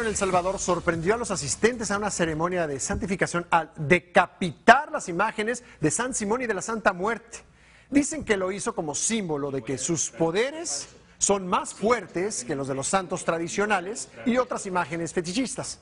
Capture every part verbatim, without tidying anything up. en El Salvador sorprendió a los asistentes a una ceremonia de santificación al decapitar las imágenes de San Simón y de la Santa Muerte. Dicen que lo hizo como símbolo de que sus poderes son más fuertes que los de los santos tradicionales y otras imágenes fetichistas.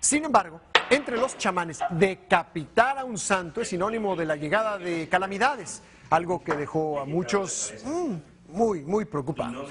Sin embargo, entre los chamanes, decapitar a un santo es sinónimo de la llegada de calamidades, algo que dejó a muchos mmm, muy, muy preocupados.